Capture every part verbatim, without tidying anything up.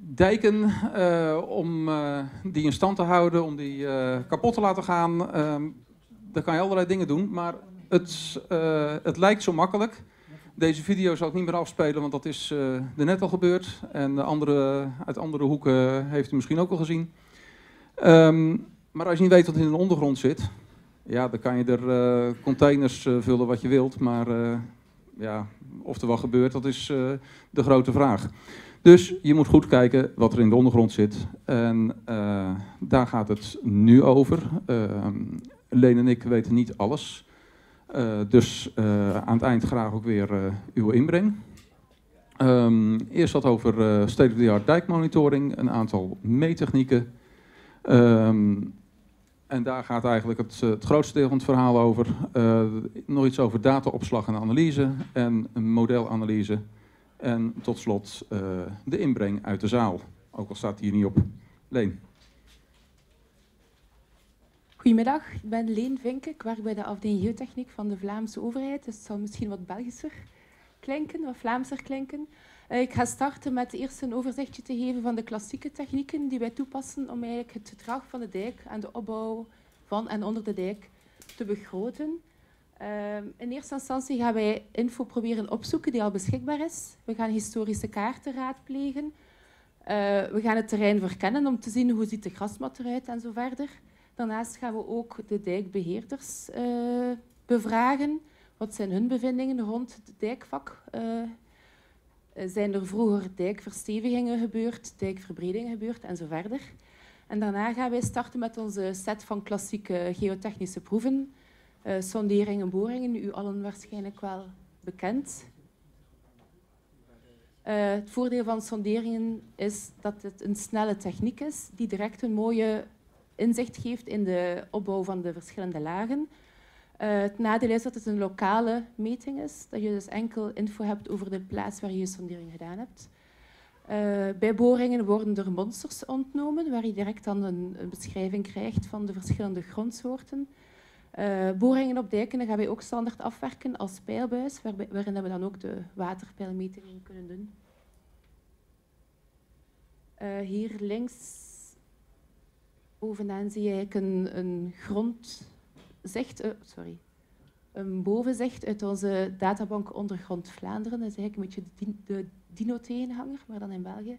dijken uh, om uh, die in stand te houden, om die uh, kapot te laten gaan. Uh, daar kan je allerlei dingen doen, maar het, uh, het lijkt zo makkelijk. Deze video zal ik niet meer afspelen, want dat is uh, er net al gebeurd. En de andere, uit andere hoeken heeft u misschien ook al gezien. Um, maar als je niet weet wat in de ondergrond zit, ja, dan kan je er uh, containers uh, vullen wat je wilt. Maar uh, ja, of er wat gebeurt, dat is uh, de grote vraag. Dus je moet goed kijken wat er in de ondergrond zit. En uh, daar gaat het nu over. Uh, Leen en ik weten niet alles. Uh, dus uh, aan het eind graag ook weer uh, uw inbreng. Um, eerst wat over uh, state-of-the-art dijkmonitoring, een aantal meettechnieken. Um, en daar gaat eigenlijk het, het grootste deel van het verhaal over. Uh, nog iets over dataopslag en analyse en modelanalyse. En tot slot uh, de inbreng uit de zaal, ook al staat hier niet op. Leen. Goedemiddag, ik ben Leen Vincke. Ik werk bij de afdeling geotechniek van de Vlaamse overheid. Dus het zal misschien wat Belgischer klinken, wat Vlaamser klinken. Ik ga starten met eerst een overzichtje te geven van de klassieke technieken die wij toepassen om eigenlijk het gedrag van de dijk en de opbouw van en onder de dijk te begroten. In eerste instantie gaan wij info proberen opzoeken die al beschikbaar is. We gaan historische kaarten raadplegen. We gaan het terrein verkennen om te zien hoe ziet de grasmat eruit en zo verder. Daarnaast gaan we ook de dijkbeheerders uh, bevragen. Wat zijn hun bevindingen rond het dijkvak? Uh, zijn er vroeger dijkverstevigingen gebeurd, dijkverbredingen gebeurd en zo verder. En daarna gaan wij starten met onze set van klassieke geotechnische proeven. Uh, sonderingen en boringen, u allen waarschijnlijk wel bekend. Uh, het voordeel van sonderingen is dat het een snelle techniek is die direct een mooie inzicht geeft in de opbouw van de verschillende lagen. Uh, het nadeel is dat het een lokale meting is, dat je dus enkel info hebt over de plaats waar je je sondering gedaan hebt. Uh, bij boringen worden er monsters ontnomen, waar je direct dan een, een beschrijving krijgt van de verschillende grondsoorten. Uh, boringen op dijken gaan wij ook standaard afwerken als pijlbuis, waar, waarin we dan ook de waterpeilmetingen kunnen doen. Uh, hier links... Bovenaan zie ik een, een grondzicht, uh, sorry, een bovenzicht uit onze databank Ondergrond Vlaanderen. Dat is eigenlijk een beetje de dino-tegenhanger, maar dan in België.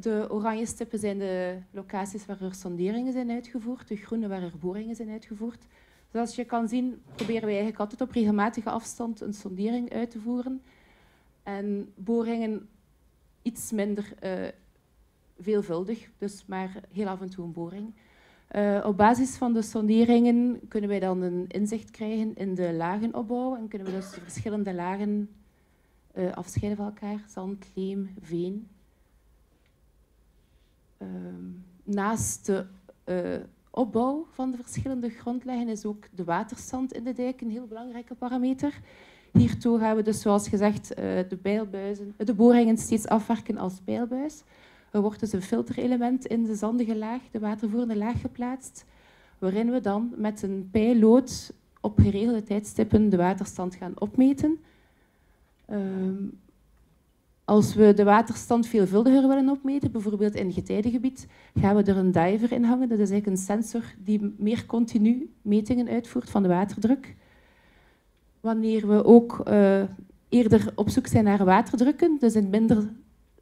De oranje stippen zijn de locaties waar er sonderingen zijn uitgevoerd, de groene waar er boringen zijn uitgevoerd. Zoals je kan zien proberen we eigenlijk altijd op regelmatige afstand een sondering uit te voeren en boringen iets minder uh, veelvuldig, dus maar heel af en toe een boring. Uh, op basis van de sonderingen kunnen wij dan een inzicht krijgen in de lagenopbouw en kunnen we dus de verschillende lagen uh, afscheiden van elkaar, zand, leem, veen. Uh, naast de uh, opbouw van de verschillende grondlagen is ook de waterstand in de dijk een heel belangrijke parameter. Hiertoe gaan we dus zoals gezegd uh, de, pijlbuizen, de boringen steeds afwerken als pijlbuis. Er wordt dus een filterelement in de zandige laag, de watervoerende laag geplaatst, waarin we dan met een pijllood op geregelde tijdstippen de waterstand gaan opmeten. Um, als we de waterstand veelvuldiger willen opmeten, bijvoorbeeld in getijdengebied, gaan we er een diver in hangen. Dat is eigenlijk een sensor die meer continu metingen uitvoert van de waterdruk. Wanneer we ook uh, eerder op zoek zijn naar waterdrukken, dus in minder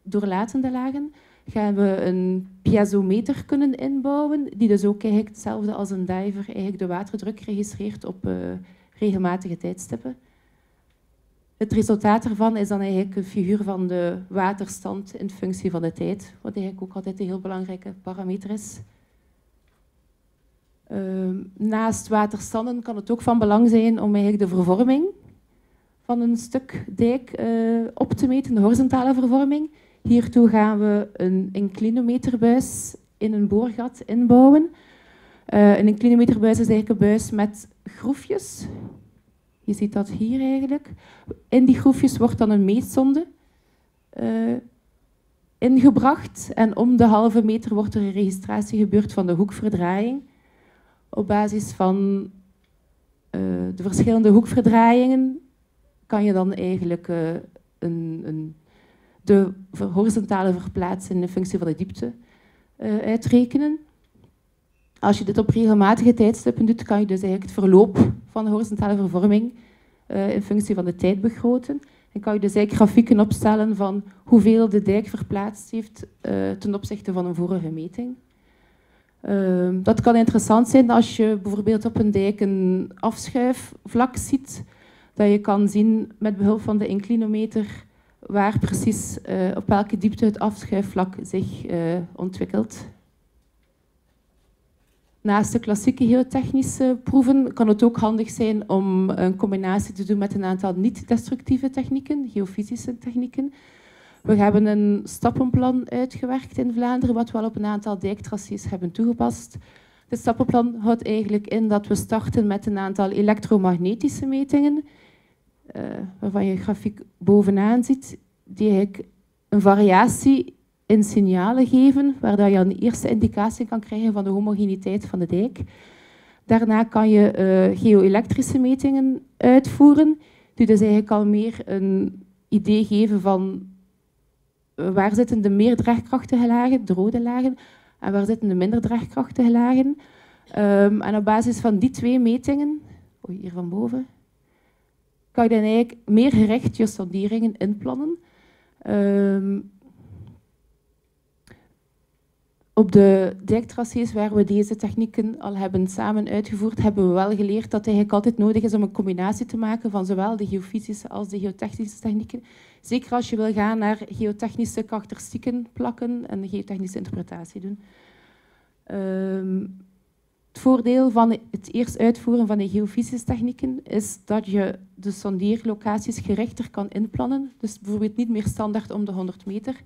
doorlatende lagen, gaan we een piezometer kunnen inbouwen, die dus ook eigenlijk hetzelfde als een diver eigenlijk de waterdruk registreert op uh, regelmatige tijdstippen. Het resultaat daarvan is dan eigenlijk een figuur van de waterstand in functie van de tijd, wat eigenlijk ook altijd een heel belangrijke parameter is. Uh, naast waterstanden kan het ook van belang zijn om eigenlijk de vervorming van een stuk dijk uh, op te meten, de horizontale vervorming. Hiertoe gaan we een inclinometerbuis in een boorgat inbouwen. Uh, een inclinometerbuis is eigenlijk een buis met groefjes. Je ziet dat hier eigenlijk. In die groefjes wordt dan een meetsonde uh, ingebracht. En om de halve meter wordt er een registratie gebeurd van de hoekverdraaiing. Op basis van uh, de verschillende hoekverdraaiingen kan je dan eigenlijk uh, een... een de horizontale verplaatsing en de functie van de diepte uh, uitrekenen. Als je dit op regelmatige tijdstippen doet, kan je dus eigenlijk het verloop van de horizontale vervorming uh, in functie van de tijd begroten. En kan je dus eigenlijk grafieken opstellen van hoeveel de dijk verplaatst heeft uh, ten opzichte van een vorige meting. Uh, dat kan interessant zijn als je bijvoorbeeld op een dijk een afschuifvlak ziet, dat je kan zien met behulp van de inclinometer waar precies uh, op welke diepte het afschuifvlak zich uh, ontwikkelt. Naast de klassieke geotechnische proeven kan het ook handig zijn om een combinatie te doen met een aantal niet-destructieve technieken, geofysische technieken. We hebben een stappenplan uitgewerkt in Vlaanderen, wat we al op een aantal dijktracés hebben toegepast. Dit stappenplan houdt eigenlijk in dat we starten met een aantal elektromagnetische metingen, uh, waarvan je grafiek bovenaan ziet, die eigenlijk een variatie in signalen geven, waar je een eerste indicatie kan krijgen van de homogeniteit van de dijk. Daarna kan je uh, geo-elektrische metingen uitvoeren, die dus eigenlijk al meer een idee geven van uh, waar zitten de meer draagkrachtige lagen, de rode lagen, en waar zitten de minder draagkrachtige lagen. Um, en op basis van die twee metingen, oh, hier van boven, kan je dan eigenlijk meer gericht je sonderingen inplannen. Um, Op de dijktracés waar we deze technieken al hebben samen uitgevoerd, hebben we wel geleerd dat het eigenlijk altijd nodig is om een combinatie te maken van zowel de geofysische als de geotechnische technieken. Zeker als je wil gaan naar geotechnische karakteristieken plakken en de geotechnische interpretatie doen. Um, het voordeel van het eerst uitvoeren van de geofysische technieken is dat je de sondeerlocaties gerichter kan inplannen. Dus bijvoorbeeld niet meer standaard om de honderd meter.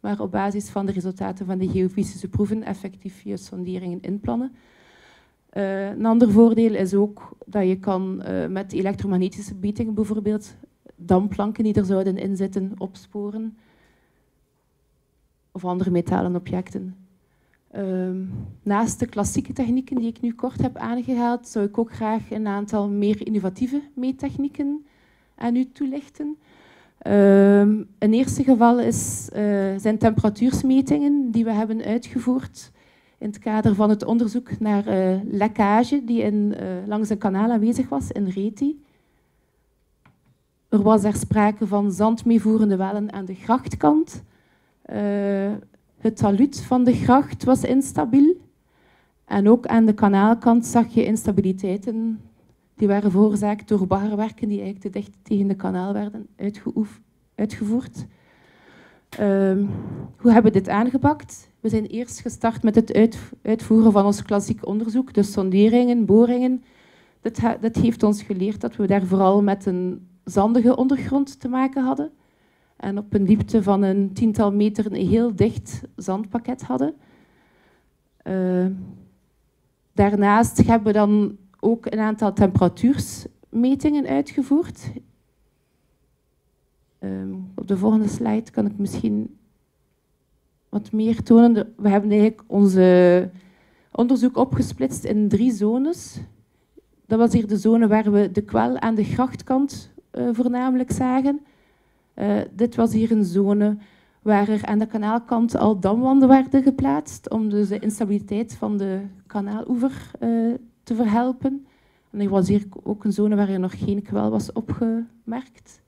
Maar op basis van de resultaten van de geofysische proeven effectief je sonderingen inplannen. Uh, een ander voordeel is ook dat je kan uh, met elektromagnetische metingen bijvoorbeeld damplanken die er zouden in zitten opsporen. Of andere metalen objecten. Uh, naast de klassieke technieken die ik nu kort heb aangehaald, zou ik ook graag een aantal meer innovatieve meettechnieken aan u toelichten. Um, een eerste geval is, uh, zijn temperatuursmetingen die we hebben uitgevoerd in het kader van het onderzoek naar uh, lekkage die in, uh, langs een kanaal aanwezig was in Retie. Er was daar sprake van zandmeevoerende wellen aan de grachtkant. Uh, het talud van de gracht was instabiel. En ook aan de kanaalkant zag je instabiliteiten. Die waren veroorzaakt door baggerwerken die eigenlijk te dicht tegen de kanaal werden uitgevoerd. Um, hoe hebben we dit aangepakt? We zijn eerst gestart met het uitv uitvoeren van ons klassiek onderzoek, dus sonderingen, boringen. Dat, dat heeft ons geleerd dat we daar vooral met een zandige ondergrond te maken hadden. En op een diepte van een tiental meter een heel dicht zandpakket hadden. Uh, daarnaast hebben we dan ook een aantal temperatuursmetingen uitgevoerd. Um, op de volgende slide kan ik misschien wat meer tonen. We hebben eigenlijk ons onderzoek opgesplitst in drie zones. Dat was hier de zone waar we de kwel aan de grachtkant uh, voornamelijk zagen. Uh, dit was hier een zone waar er aan de kanaalkant al damwanden werden geplaatst om dus de instabiliteit van de kanaaloever uh, te verhelpen. En er was hier ook een zone waar er nog geen kwel was opgemerkt.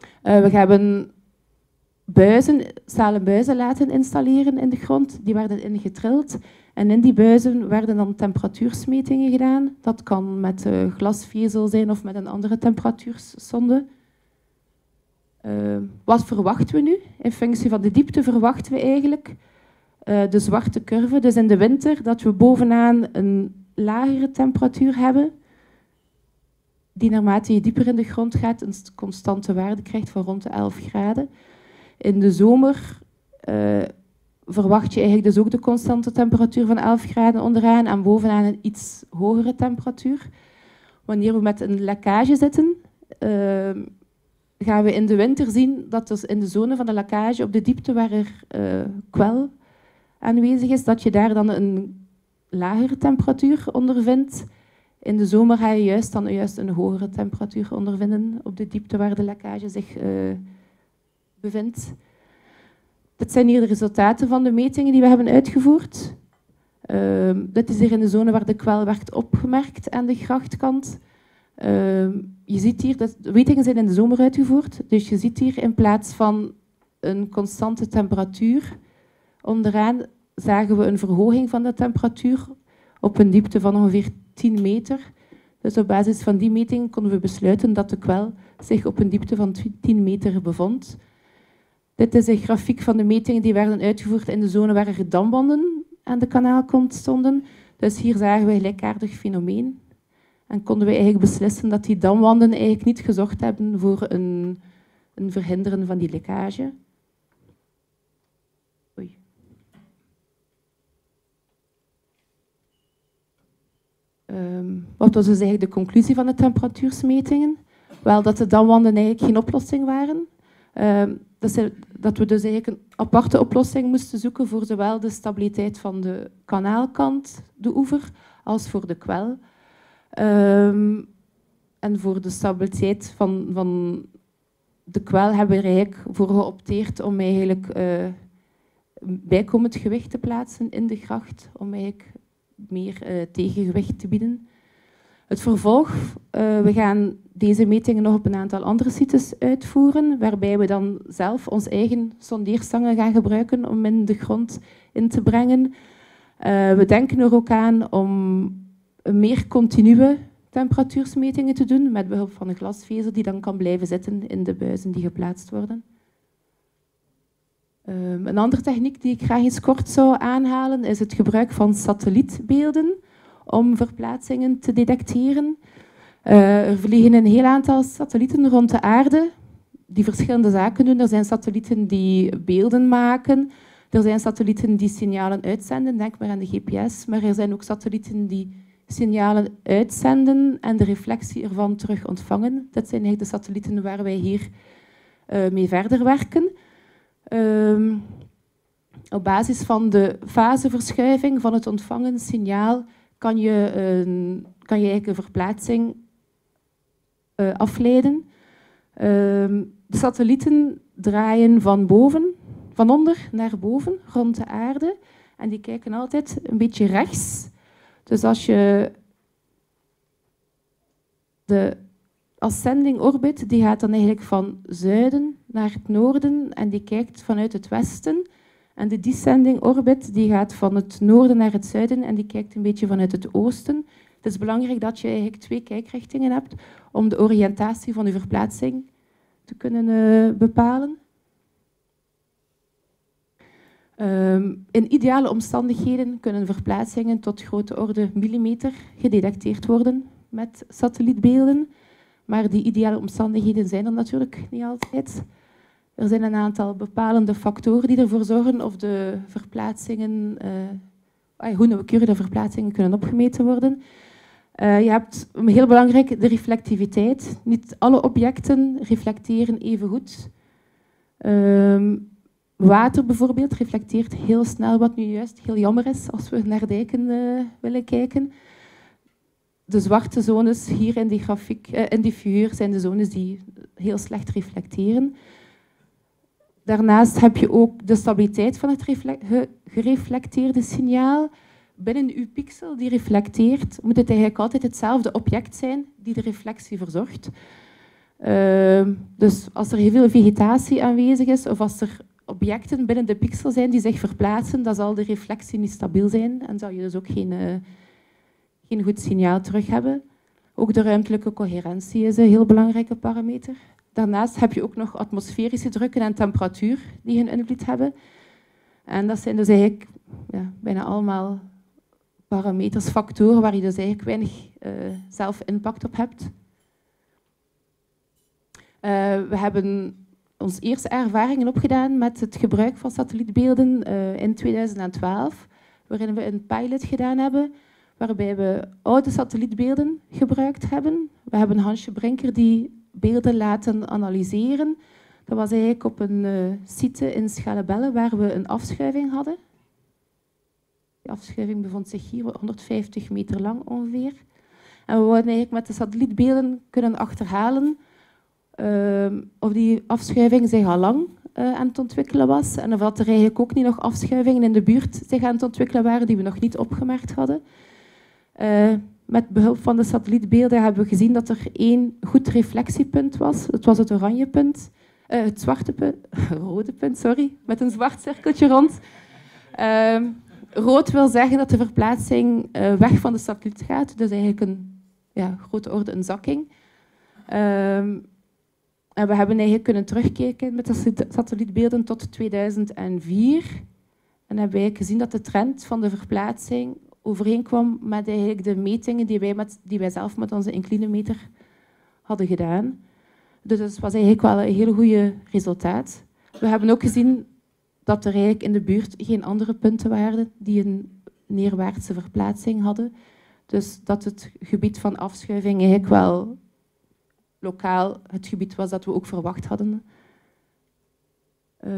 Uh, we hebben buizen, stalen buizen laten installeren in de grond. Die werden ingetrild. En in die buizen werden dan temperatuursmetingen gedaan. Dat kan met uh, glasvezel zijn of met een andere temperatuursonde. Uh, wat verwachten we nu? In functie van de diepte verwachten we eigenlijk Uh, de zwarte curve, dus in de winter, dat we bovenaan een lagere temperatuur hebben, die naarmate je dieper in de grond gaat, een constante waarde krijgt van rond de elf graden. In de zomer uh, verwacht je eigenlijk dus ook de constante temperatuur van elf graden onderaan en bovenaan een iets hogere temperatuur. Wanneer we met een lekkage zitten, uh, gaan we in de winter zien dat dus in de zone van de lekkage, op de diepte waar er uh, kwel aanwezig is, dat je daar dan een lagere temperatuur ondervindt. In de zomer ga je juist dan juist een hogere temperatuur ondervinden op de diepte waar de lekkage zich uh, bevindt. Dit zijn hier de resultaten van de metingen die we hebben uitgevoerd. Uh, dit is hier in de zone waar de kwel werd opgemerkt aan de grachtkant. Uh, je ziet hier, dat de metingen zijn in de zomer uitgevoerd, dus je ziet hier in plaats van een constante temperatuur onderaan zagen we een verhoging van de temperatuur op een diepte van ongeveer tien meter. Dus op basis van die meting konden we besluiten dat de kwel zich op een diepte van tien meter bevond. Dit is een grafiek van de metingen die werden uitgevoerd in de zone waar er dambanden aan de kanaalkant stonden. Dus hier zagen we een gelijkaardig fenomeen. En konden we eigenlijk beslissen dat die damwanden eigenlijk niet gezocht hebben voor een, een verhinderen van die lekkage. Oei. Um, wat was dus eigenlijk de conclusie van de temperatuursmetingen? Wel dat de damwanden eigenlijk geen oplossing waren. Um, dat we dus eigenlijk een aparte oplossing moesten zoeken voor zowel de stabiliteit van de kanaalkant, de oever, als voor de kwel. Um, en voor de stabiliteit van, van de kwel hebben we er eigenlijk voor geopteerd om eigenlijk uh, bijkomend gewicht te plaatsen in de gracht, om eigenlijk meer uh, tegengewicht te bieden. Het vervolg, uh, we gaan deze metingen nog op een aantal andere sites uitvoeren, waarbij we dan zelf onze eigen sondeerstangen gaan gebruiken om in de grond in te brengen. Uh, we denken er ook aan om meer continue temperatuursmetingen te doen met behulp van een glasvezel die dan kan blijven zitten in de buizen die geplaatst worden. Um, een andere techniek die ik graag eens kort zou aanhalen is het gebruik van satellietbeelden om verplaatsingen te detecteren. Uh, er vliegen een heel aantal satellieten rond de aarde die verschillende zaken doen. Er zijn satellieten die beelden maken. Er zijn satellieten die signalen uitzenden. Denk maar aan de G P S. Maar er zijn ook satellieten die signalen uitzenden en de reflectie ervan terug ontvangen. Dat zijn eigenlijk de satellieten waar wij hier uh, mee verder werken. Um, op basis van de faseverschuiving van het ontvangen signaal kan je, uh, kan je eigenlijk een verplaatsing uh, afleiden. Um, de satellieten draaien van boven, van onder naar boven, rond de aarde. En die kijken altijd een beetje rechts. Dus als je de ascending orbit, die gaat dan eigenlijk van zuiden naar het noorden en die kijkt vanuit het westen. En de descending orbit, die gaat van het noorden naar het zuiden en die kijkt een beetje vanuit het oosten. Het is belangrijk dat je eigenlijk twee kijkrichtingen hebt om de oriëntatie van je verplaatsing te kunnen uh, bepalen. Um, in ideale omstandigheden kunnen verplaatsingen tot grote orde millimeter gedetecteerd worden met satellietbeelden. Maar die ideale omstandigheden zijn er natuurlijk niet altijd. Er zijn een aantal bepalende factoren die ervoor zorgen of de verplaatsingen, uh, hoe nauwkeurig de verplaatsingen kunnen opgemeten worden. Uh, je hebt heel belangrijk de reflectiviteit. Niet alle objecten reflecteren even goed. Um, Water bijvoorbeeld reflecteert heel snel, wat nu juist heel jammer is als we naar dijken uh, willen kijken. De zwarte zones hier in die, grafiek, uh, in die figuur zijn de zones die heel slecht reflecteren. Daarnaast heb je ook de stabiliteit van het gereflecteerde signaal. Binnen uw pixel die reflecteert, moet het eigenlijk altijd hetzelfde object zijn die de reflectie verzorgt. Uh, dus als er heel veel vegetatie aanwezig is of als er objecten binnen de pixel zijn die zich verplaatsen, dan zal de reflectie niet stabiel zijn en zal je dus ook geen, uh, geen goed signaal terug hebben. Ook de ruimtelijke coherentie is een heel belangrijke parameter. Daarnaast heb je ook nog atmosferische drukken en temperatuur die hun invloed hebben. En dat zijn dus eigenlijk ja, bijna allemaal parameters, factoren waar je dus eigenlijk weinig uh, zelf impact op hebt. Uh, we hebben ons eerste ervaringen opgedaan met het gebruik van satellietbeelden uh, in tweeduizend twaalf, waarin we een pilot gedaan hebben, waarbij we oude satellietbeelden gebruikt hebben. We hebben Hansje Brinker die beelden laten analyseren. Dat was eigenlijk op een uh, site in Schellebelle waar we een afschuiving hadden. Die afschuiving bevond zich hier honderdvijftig meter lang ongeveer. En we wilden eigenlijk met de satellietbeelden kunnen achterhalen Uh, of die afschuiving zich al lang uh, aan het ontwikkelen was. En of dat er eigenlijk ook niet nog afschuivingen in de buurt zich aan het ontwikkelen waren die we nog niet opgemerkt hadden. Uh, met behulp van de satellietbeelden hebben we gezien dat er één goed reflectiepunt was. Dat was het oranje punt. Uh, het zwarte punt, rode punt, sorry, met een zwart cirkeltje rond. Uh, rood wil zeggen dat de verplaatsing uh, weg van de satelliet gaat. Dus eigenlijk een ja, grote orde, een zakking. Uh, en we hebben eigenlijk kunnen terugkijken met de satellietbeelden tot tweeduizend vier. En hebben we eigenlijk gezien dat de trend van de verplaatsing overeenkwam met eigenlijk de metingen die wij, met, die wij zelf met onze inclinometer hadden gedaan. Dus het was eigenlijk wel een heel goed resultaat. We hebben ook gezien dat er eigenlijk in de buurt geen andere punten waren die een neerwaartse verplaatsing hadden. Dus dat het gebied van afschuiving eigenlijk wel lokaal het gebied was dat we ook verwacht hadden. Uh,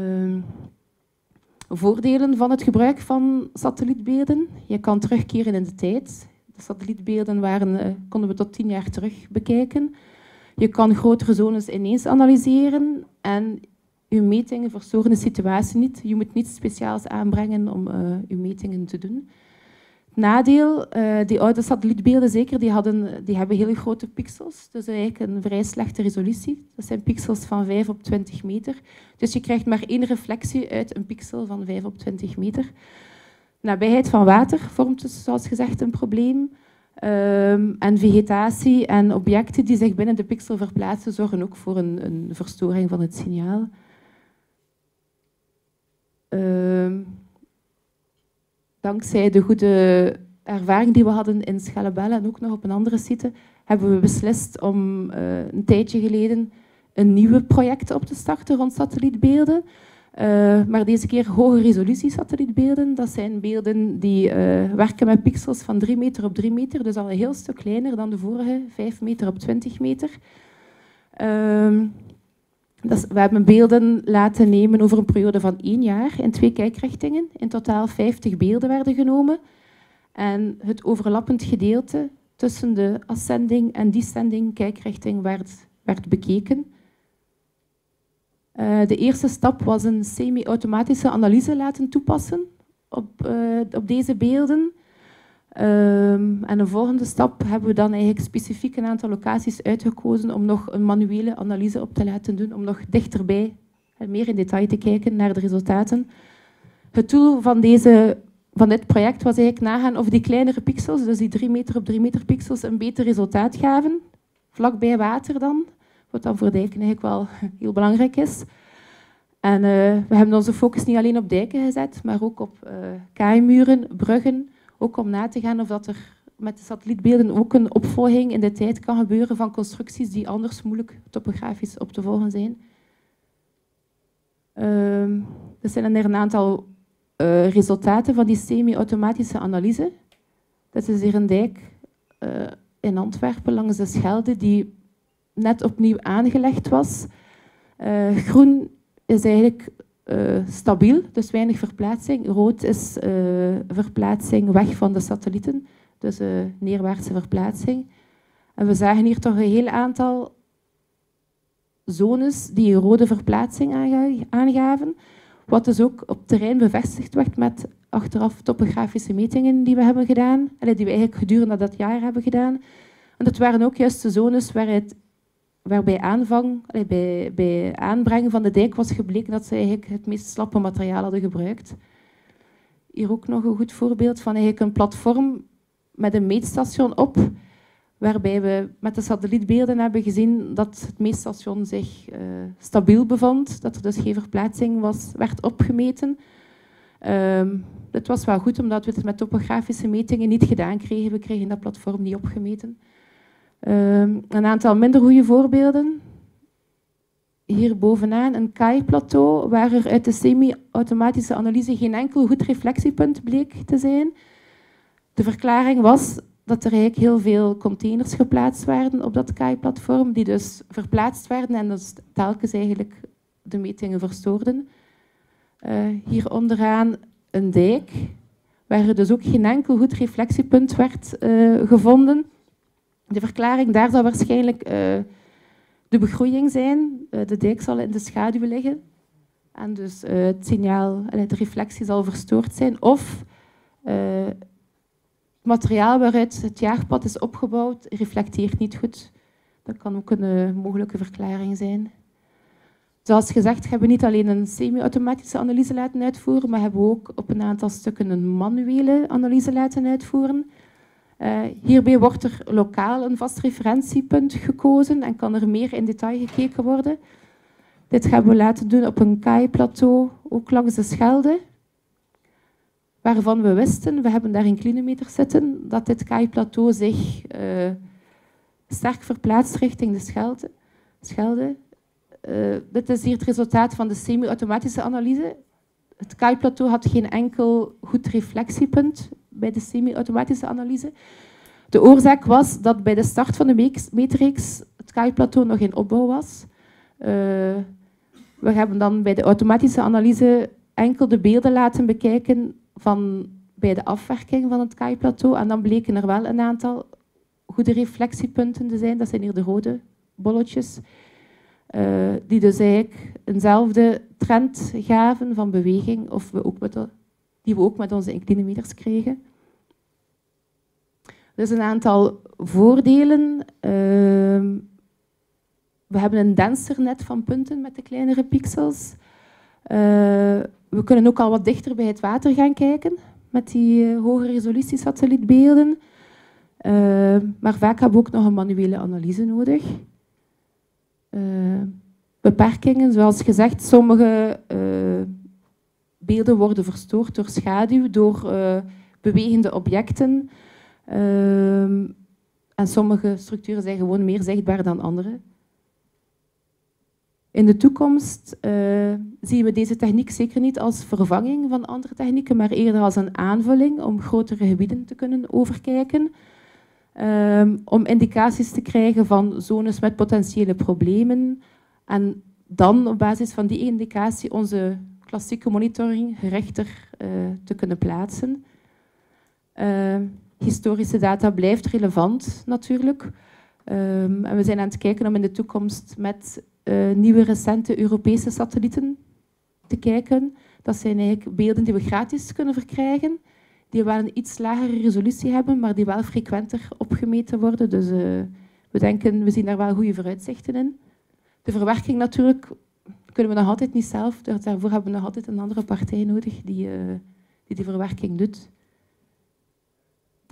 voordelen van het gebruik van satellietbeelden. Je kan terugkeren in de tijd. De satellietbeelden waren, uh, konden we tot tien jaar terug bekijken. Je kan grotere zones ineens analyseren en uw metingen verstoren de situatie niet. Je moet niets speciaals aanbrengen om uh, uw metingen te doen. Nadeel, uh, die oude satellietbeelden zeker, die, hadden, die hebben hele grote pixels. Dus eigenlijk een vrij slechte resolutie. Dat zijn pixels van vijf op twintig meter. Dus je krijgt maar één reflectie uit een pixel van vijf op twintig meter. Nabijheid van water vormt dus, zoals gezegd, een probleem. Um, en vegetatie en objecten die zich binnen de pixel verplaatsen zorgen ook voor een, een verstoring van het signaal. Um, dankzij de goede ervaring die we hadden in Schellebelle en ook nog op een andere site, hebben we beslist om uh, een tijdje geleden een nieuw project op te starten rond satellietbeelden. Uh, maar deze keer hoge resolutie satellietbeelden. Dat zijn beelden die uh, werken met pixels van drie meter op drie meter, dus al een heel stuk kleiner dan de vorige, vijf meter op twintig meter. Uh, dus we hebben beelden laten nemen over een periode van één jaar in twee kijkrichtingen. In totaal vijftig beelden werden genomen. En het overlappend gedeelte tussen de ascending en descending kijkrichting werd, werd bekeken. Uh, de eerste stap was een semi-automatische analyse laten toepassen op, uh, op deze beelden. Uh, en de volgende stap hebben we dan eigenlijk specifiek een aantal locaties uitgekozen om nog een manuele analyse op te laten doen, om nog dichterbij en meer in detail te kijken naar de resultaten. Het doel van, deze, van dit project was eigenlijk nagaan of die kleinere pixels, dus die drie meter op drie meter pixels, een beter resultaat gaven, vlakbij water dan. Wat dan voor dijken eigenlijk wel heel belangrijk is. En uh, we hebben onze focus niet alleen op dijken gezet, maar ook op uh, kaaimuren, bruggen. Ook om na te gaan of dat er met de satellietbeelden ook een opvolging in de tijd kan gebeuren van constructies die anders moeilijk topografisch op te volgen zijn. Uh, er zijn dan een aantal uh, resultaten van die semi-automatische analyse. Dat is hier een dijk uh, in Antwerpen langs de Schelde die net opnieuw aangelegd was. Uh, groen is eigenlijk uh, stabiel, dus weinig verplaatsing. Rood is uh, verplaatsing weg van de satellieten, dus uh, neerwaartse verplaatsing. En we zagen hier toch een heel aantal zones die een rode verplaatsing aangaven, wat dus ook op terrein bevestigd werd met achteraf topografische metingen die we hebben gedaan, die we eigenlijk gedurende dat jaar hebben gedaan. En dat waren ook juist de zones waar het waarbij aanvang, bij, bij aanbrengen van de dijk was gebleken dat ze eigenlijk het meest slappe materiaal hadden gebruikt. Hier ook nog een goed voorbeeld van eigenlijk een platform met een meetstation op, waarbij we met de satellietbeelden hebben gezien dat het meetstation zich uh, stabiel bevond, dat er dus geen verplaatsing was, werd opgemeten. Um, dat was wel goed, omdat we het met topografische metingen niet gedaan kregen. We kregen dat platform niet opgemeten. Um, een aantal minder goede voorbeelden. Hier bovenaan een kaaiplateau waar er uit de semi-automatische analyse geen enkel goed reflectiepunt bleek te zijn. De verklaring was dat er eigenlijk heel veel containers geplaatst werden op dat kaai-platform, die dus verplaatst werden en dus telkens eigenlijk de metingen verstoorden. Uh, hier onderaan een dijk waar er dus ook geen enkel goed reflectiepunt werd uh, gevonden. De verklaring daar zal waarschijnlijk uh, de begroeiing zijn. Uh, de dijk zal in de schaduw liggen. En dus uh, het signaal en de reflectie zal verstoord zijn. Of uh, het materiaal waaruit het jaagpad is opgebouwd reflecteert niet goed. Dat kan ook een uh, mogelijke verklaring zijn. Zoals gezegd hebben we niet alleen een semi-automatische analyse laten uitvoeren, maar hebben we ook op een aantal stukken een manuele analyse laten uitvoeren. Uh, hierbij wordt er lokaal een vast referentiepunt gekozen en kan er meer in detail gekeken worden. Dit hebben we laten doen op een kaaiplateau, ook langs de Schelde, waarvan we wisten, we hebben daar een klinemeter zitten, dat dit kaaiplateau zich uh, sterk verplaatst richting de Schelde. Schelde. Uh, dit is hier het resultaat van de semi-automatische analyse. Het kaaiplateau had geen enkel goed reflectiepunt bij de semi-automatische analyse. De oorzaak was dat bij de start van de meetreeks het kaaiplateau nog in opbouw was. Uh, we hebben dan bij de automatische analyse enkel de beelden laten bekijken van bij de afwerking van het kaaiplateau. En dan bleken er wel een aantal goede reflectiepunten te zijn. Dat zijn hier de rode bolletjes. Uh, die dus eigenlijk eenzelfde trend gaven van beweging, of we ook met de, die we ook met onze inclinometers kregen. Dus een aantal voordelen. Uh, we hebben een denser net van punten met de kleinere pixels. Uh, we kunnen ook al wat dichter bij het water gaan kijken, met die uh, hoge resolutie satellietbeelden. Uh, maar vaak hebben we ook nog een manuele analyse nodig. Uh, beperkingen, zoals gezegd, sommige uh, beelden worden verstoord door schaduw, door uh, bewegende objecten. Uh, en sommige structuren zijn gewoon meer zichtbaar dan andere. In de toekomst uh, zien we deze techniek zeker niet als vervanging van andere technieken, maar eerder als een aanvulling om grotere gebieden te kunnen overkijken. Um, om indicaties te krijgen van zones met potentiële problemen en dan op basis van die indicatie onze klassieke monitoring gerichter uh, te kunnen plaatsen. Uh, historische data blijft relevant natuurlijk. Um, en we zijn aan het kijken om in de toekomst met uh, nieuwe recente Europese satellieten te kijken. Dat zijn eigenlijk beelden die we gratis kunnen verkrijgen, die wel een iets lagere resolutie hebben, maar die wel frequenter opgemeten worden. Dus uh, we denken, we zien daar wel goede vooruitzichten in. De verwerking natuurlijk kunnen we nog altijd niet zelf. Dus daarvoor hebben we nog altijd een andere partij nodig die uh, die, die verwerking doet.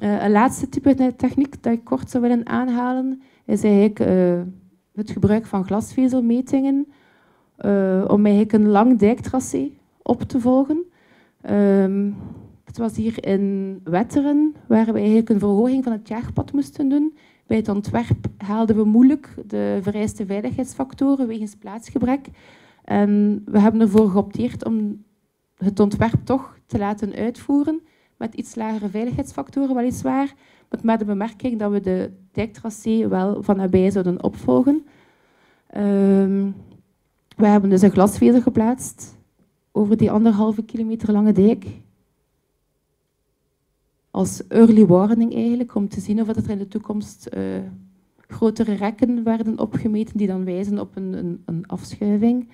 Uh, een laatste type techniek dat ik kort zou willen aanhalen, is eigenlijk uh, het gebruik van glasvezelmetingen uh, om eigenlijk een lang dijktracé op te volgen. Um, Het was hier in Wetteren, waar we eigenlijk een verhoging van het jaagpad moesten doen. Bij het ontwerp haalden we moeilijk de vereiste veiligheidsfactoren wegens plaatsgebrek. En we hebben ervoor geopteerd om het ontwerp toch te laten uitvoeren, met iets lagere veiligheidsfactoren weliswaar, met de bemerking dat we de dijktracé wel van nabij zouden opvolgen. Um, we hebben dus een glasvezel geplaatst over die anderhalve kilometer lange dijk, als early warning eigenlijk, om te zien of er in de toekomst uh, grotere rekken werden opgemeten die dan wijzen op een, een, een afschuiving. Uh,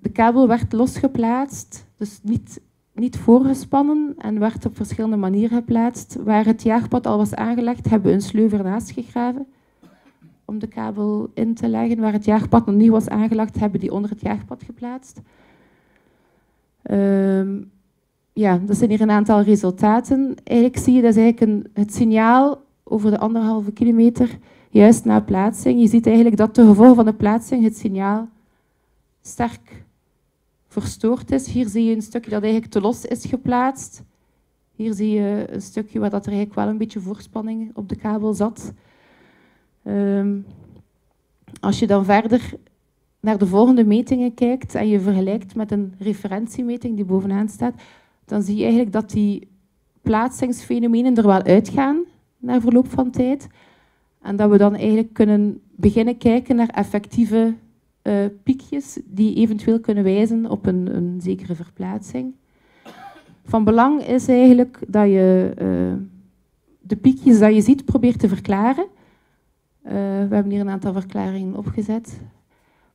de kabel werd losgeplaatst, dus niet, niet voorgespannen en werd op verschillende manieren geplaatst. Waar het jaagpad al was aangelegd, hebben we een sleuver naast gegraven om de kabel in te leggen. Waar het jaagpad nog niet was aangelegd, hebben we die onder het jaagpad geplaatst. Uh, Ja, dat zijn hier een aantal resultaten. Eigenlijk zie je dat is eigenlijk een, het signaal over de anderhalve kilometer juist na plaatsing. Je ziet eigenlijk dat de gevolgen van de plaatsing het signaal sterk verstoord is. Hier zie je een stukje dat eigenlijk te los is geplaatst. Hier zie je een stukje waar dat er eigenlijk wel een beetje voorspanning op de kabel zat. Um, als je dan verder naar de volgende metingen kijkt en je vergelijkt met een referentiemeting die bovenaan staat, dan zie je eigenlijk dat die plaatsingsfenomenen er wel uitgaan na verloop van tijd. En dat we dan eigenlijk kunnen beginnen kijken naar effectieve uh, piekjes die eventueel kunnen wijzen op een, een zekere verplaatsing. Van belang is eigenlijk dat je uh, de piekjes die je ziet probeert te verklaren. Uh, we hebben hier een aantal verklaringen opgezet.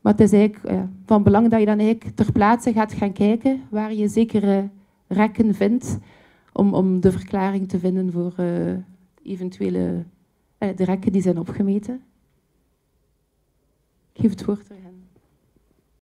Maar het is eigenlijk ja, van belang dat je dan eigenlijk ter plaatse gaat gaan kijken waar je zekere rekken vindt om, om de verklaring te vinden voor uh, eventuele uh, de rekken die zijn opgemeten. Ik geef het woord aan hen.